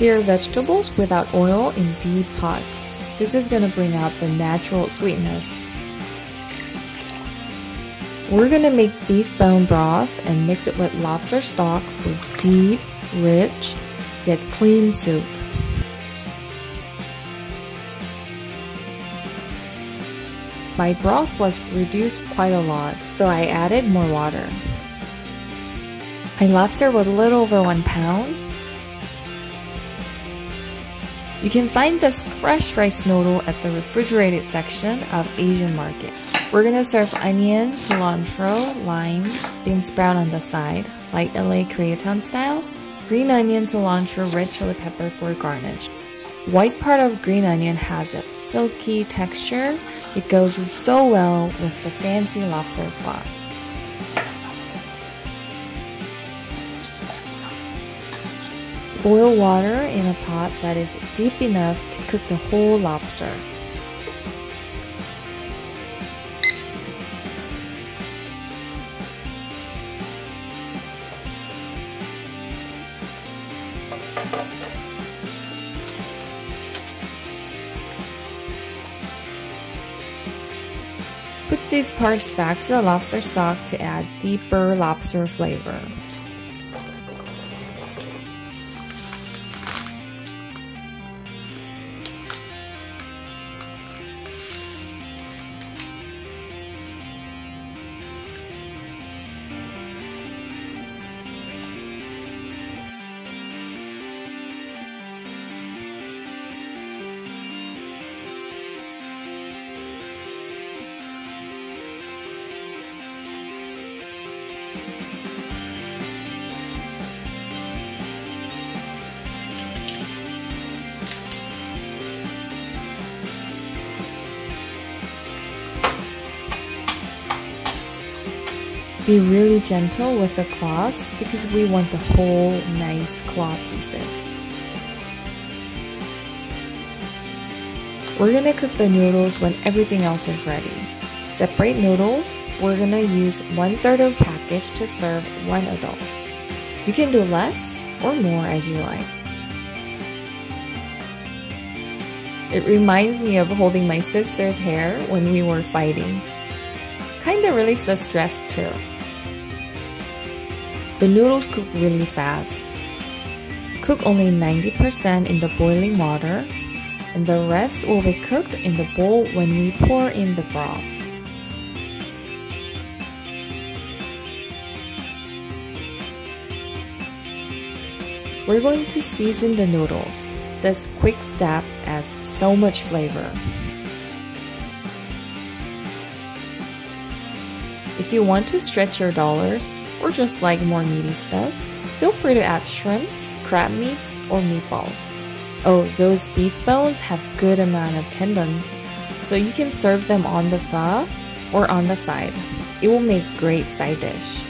Sear vegetables without oil in deep pot. This is going to bring out the natural sweetness. We're going to make beef bone broth and mix it with lobster stock for deep, rich, yet clean soup. My broth was reduced quite a lot, so I added more water. My lobster was a little over 1 pound. You can find this fresh rice noodle at the refrigerated section of Asian Market. We're going to serve onion, cilantro, lime, beans brown on the side, like LA Koreatown style, green onion, cilantro, red chili pepper for garnish. White part of green onion has a silky texture. It goes so well with the fancy lobster fry. Boil water in a pot that is deep enough to cook the whole lobster. Put these parts back to the lobster stock to add deeper lobster flavor. Be really gentle with the cloths because we want the whole nice claw pieces. We're gonna cook the noodles when everything else is ready. Separate noodles. We're gonna use 1/3 of package to serve 1 adult. You can do less or more as you like. It reminds me of holding my sister's hair when we were fighting. Kinda release the stress too. The noodles cook really fast. Cook only 90% in the boiling water, and the rest will be cooked in the bowl when we pour in the broth. We're going to season the noodles. This quick step adds so much flavor. If you want to stretch your dollars, or just like more meaty stuff, feel free to add shrimps, crab meats, or meatballs. Oh, those beef bones have good amount of tendons, so you can serve them on the pho or on the side. It will make great side dish.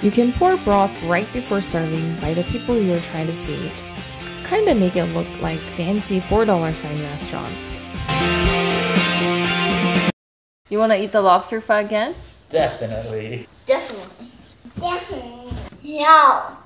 You can pour broth right before serving by the people you're trying to feed. Kinda make it look like fancy $4 sign restaurants. You wanna eat the lobster pho again? Definitely. Definitely. Yeah.